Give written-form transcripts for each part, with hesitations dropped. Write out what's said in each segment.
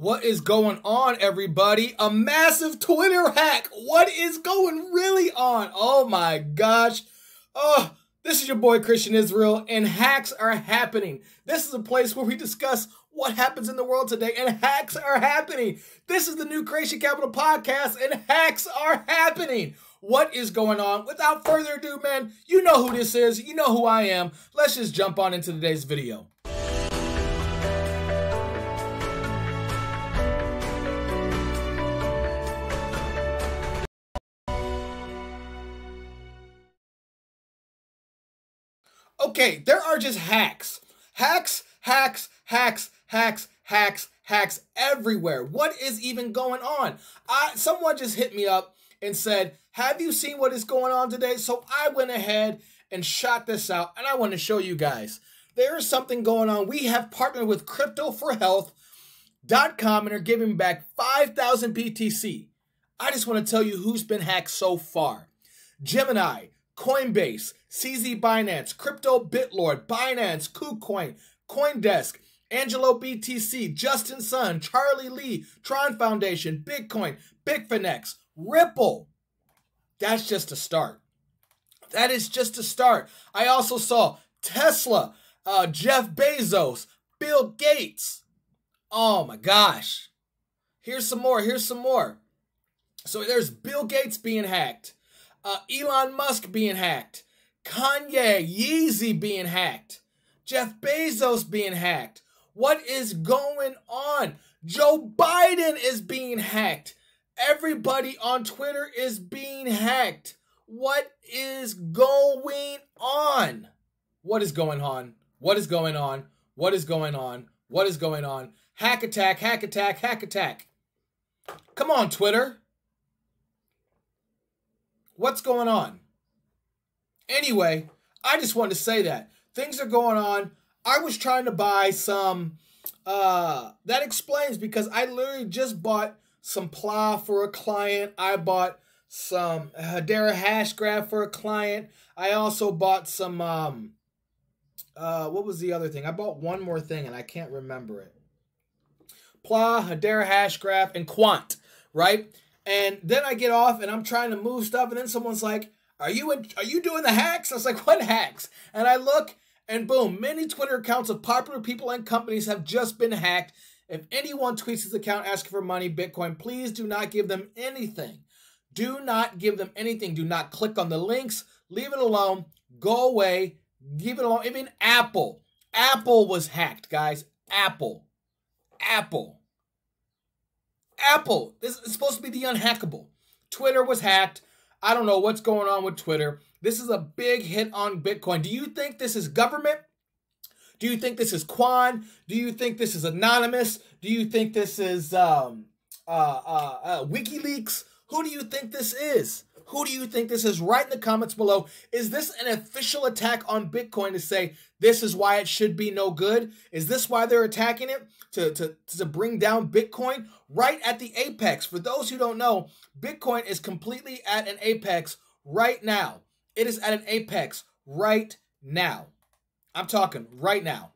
What is going on, everybody? A massive Twitter hack. What is going really on? Oh my gosh. Oh, this is your boy Christian Israel, and hacks are happening. This is a place where we discuss what happens in the world today, and hacks are happening. This is the New Creation Capital podcast, and hacks are happening. What is going on? Without further ado, man, you know who this is. You know who I am. Let's just jump on into today's video. Okay, there are just hacks. Hacks, hacks, hacks, hacks, hacks, hacks everywhere. What is even going on? Someone just hit me up and said, have you seen what is going on today? So I went ahead and shot this out, and I want to show you guys. There is something going on. We have partnered with CryptoForHealth.com and are giving back 5,000 BTC. I just want to tell you who's been hacked so far. Gemini, Coinbase, CZ Binance, Crypto BitLord, Binance, Kucoin, Coindesk, Angelo BTC, Justin Sun, Charlie Lee, Tron Foundation, Bitcoin, Bitfinex, Ripple. That's just a start. That is just a start. I also saw Tesla, Jeff Bezos, Bill Gates. Oh my gosh. Here's some more. Here's some more. So there's Bill Gates being hacked. Elon Musk being hacked, Kanye, Yeezy being hacked, Jeff Bezos being hacked. What is going on? Joe Biden is being hacked. Everybody on Twitter is being hacked. What is going on? What is going on? What is going on? What is going on? What is going on? Hack attack, hack attack, hack attack. Come on, Twitter. What's going on? Anyway, I just wanted to say that. Things are going on. I was trying to buy some... that explains, because I literally just bought some PLA for a client. I bought some Hedera Hashgraph for a client. I also bought some... what was the other thing? I bought one more thing, and I can't remember it. PLA, Hedera Hashgraph, and Quant, right? And then I get off and I'm trying to move stuff, and then someone's like, are you doing the hacks? I was like, what hacks? And I look, and boom, many Twitter accounts of popular people and companies have just been hacked. If anyone tweets his account asking for money, Bitcoin, please do not give them anything. Do not give them anything. Do not click on the links. Leave it alone. Go away. Leave it alone. Even Apple. Apple was hacked, guys. Apple. Apple. Apple, this is supposed to be the unhackable. Twitter was hacked. I don't know what's going on with Twitter. This is a big hit on Bitcoin. Do you think this is government? Do you think this is Quan? Do you think this is anonymous? Do you think this is WikiLeaks? Who do you think this is? Who do you think this is? Write in the comments below. Is this an official attack on Bitcoin to say this is why it should be no good? Is this why they're attacking it? To bring down Bitcoin right at the apex. For those who don't know, Bitcoin is completely at an apex right now. It is at an apex right now. I'm talking right now.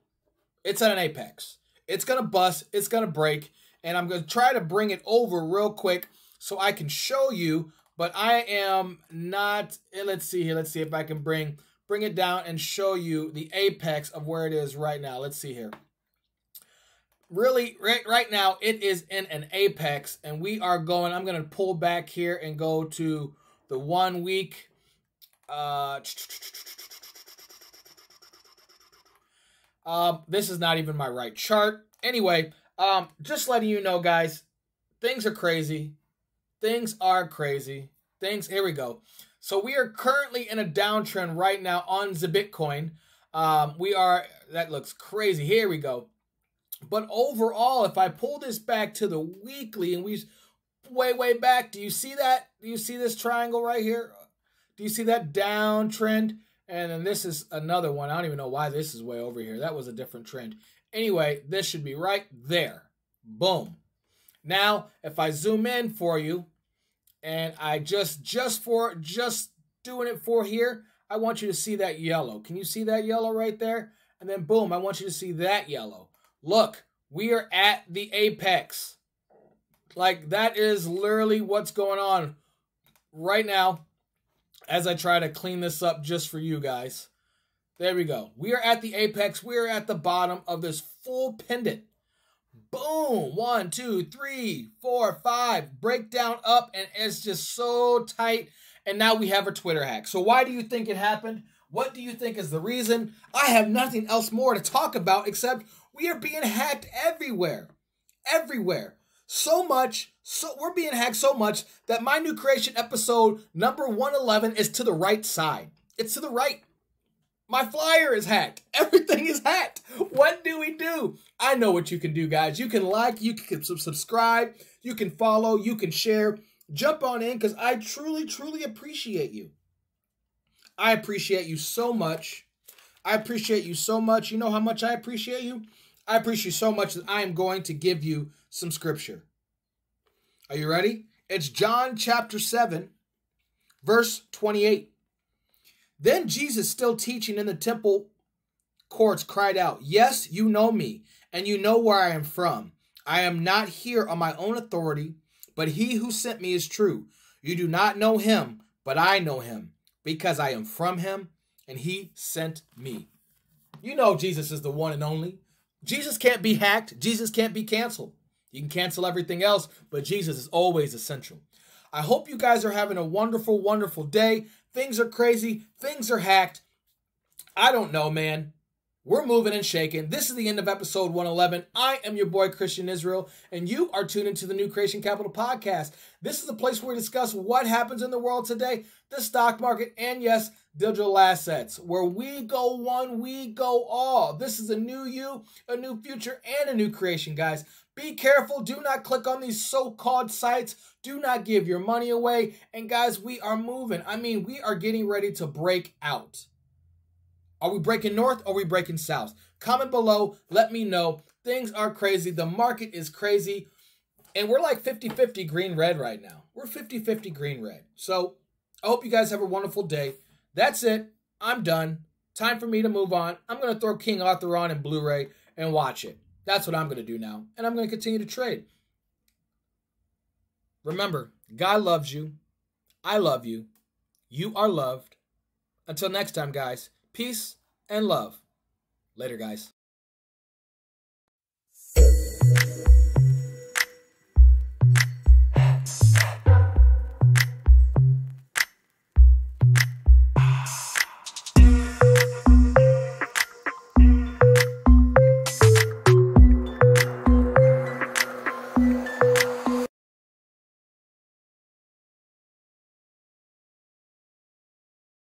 It's at an apex. It's going to bust. It's going to break. And I'm going to try to bring it over real quick so I can show you. But I am not, let's see here. Let's see if I can bring it down and show you the apex of where it is right now. Let's see here. Really, right now, it is in an apex, and we are going, I'm going to pull back here and go to the 1 week. This is not even my right chart. Anyway, just letting you know, guys, things are crazy. Things are crazy. Things, here we go. So we are currently in a downtrend right now on the Bitcoin. We are, that looks crazy. Here we go. But overall, if I pull this back to the weekly, and we way back, do you see that? Do you see this triangle right here? Do you see that downtrend? And then this is another one. I don't even know why this is way over here. That was a different trend. Anyway, this should be right there. Boom. Now, if I zoom in for you, and I just doing it for here, I want you to see that yellow. Can you see that yellow right there? And then boom, I want you to see that yellow. Look, We are at the apex. Like, that is literally what's going on right now as I try to clean this up just for you guys. There we go. We are at the apex. We are at the bottom of this full pendant. Boom. 1, 2, 3, 4, 5. Breakdown up, and it's just so tight. And now we have a Twitter hack. So why do you think it happened? What do you think is the reason? I have nothing else more to talk about except we are being hacked everywhere. Everywhere. So much, so we're being hacked so much that my new creation episode number 111 is to the right side. It's to the right. My flyer is hacked. Everything is hacked. What do we do? I know what you can do, guys. You can like, you can subscribe, you can follow, you can share. Jump on in, because I truly, truly appreciate you. I appreciate you so much. I appreciate you so much. You know how much I appreciate you? I appreciate you so much that I am going to give you some scripture. Are you ready? It's John chapter 7, verse 28. Then Jesus, still teaching in the temple courts, cried out, "Yes, you know me, and you know where I am from. I am not here on my own authority, but he who sent me is true. You do not know him, but I know him, because I am from him, and he sent me." You know Jesus is the one and only. Jesus can't be hacked. Jesus can't be canceled. You can cancel everything else, but Jesus is always essential. I hope you guys are having a wonderful, wonderful day. Things are crazy. Things are hacked. I don't know, man. We're moving and shaking. This is the end of episode 111. I am your boy, Christian Israel, and you are tuned into the New Creation Capital podcast. This is the place where we discuss what happens in the world today, the stock market, and yes, digital assets, where we go one, we go all. This is a new you, a new future, and a new creation, guys. Be careful. Do not click on these so-called sites. Do not give your money away. And guys, we are moving. I mean, we are getting ready to break out. Are we breaking north or are we breaking south? Comment below. Let me know. Things are crazy. The market is crazy. And we're like 50-50 green-red right now. We're 50-50 green-red. So I hope you guys have a wonderful day. That's it. I'm done. Time for me to move on. I'm going to throw King Arthur on in Blu-ray and watch it. That's what I'm going to do now. And I'm going to continue to trade. Remember, God loves you. I love you. You are loved. Until next time, guys. Peace and love. Later, guys.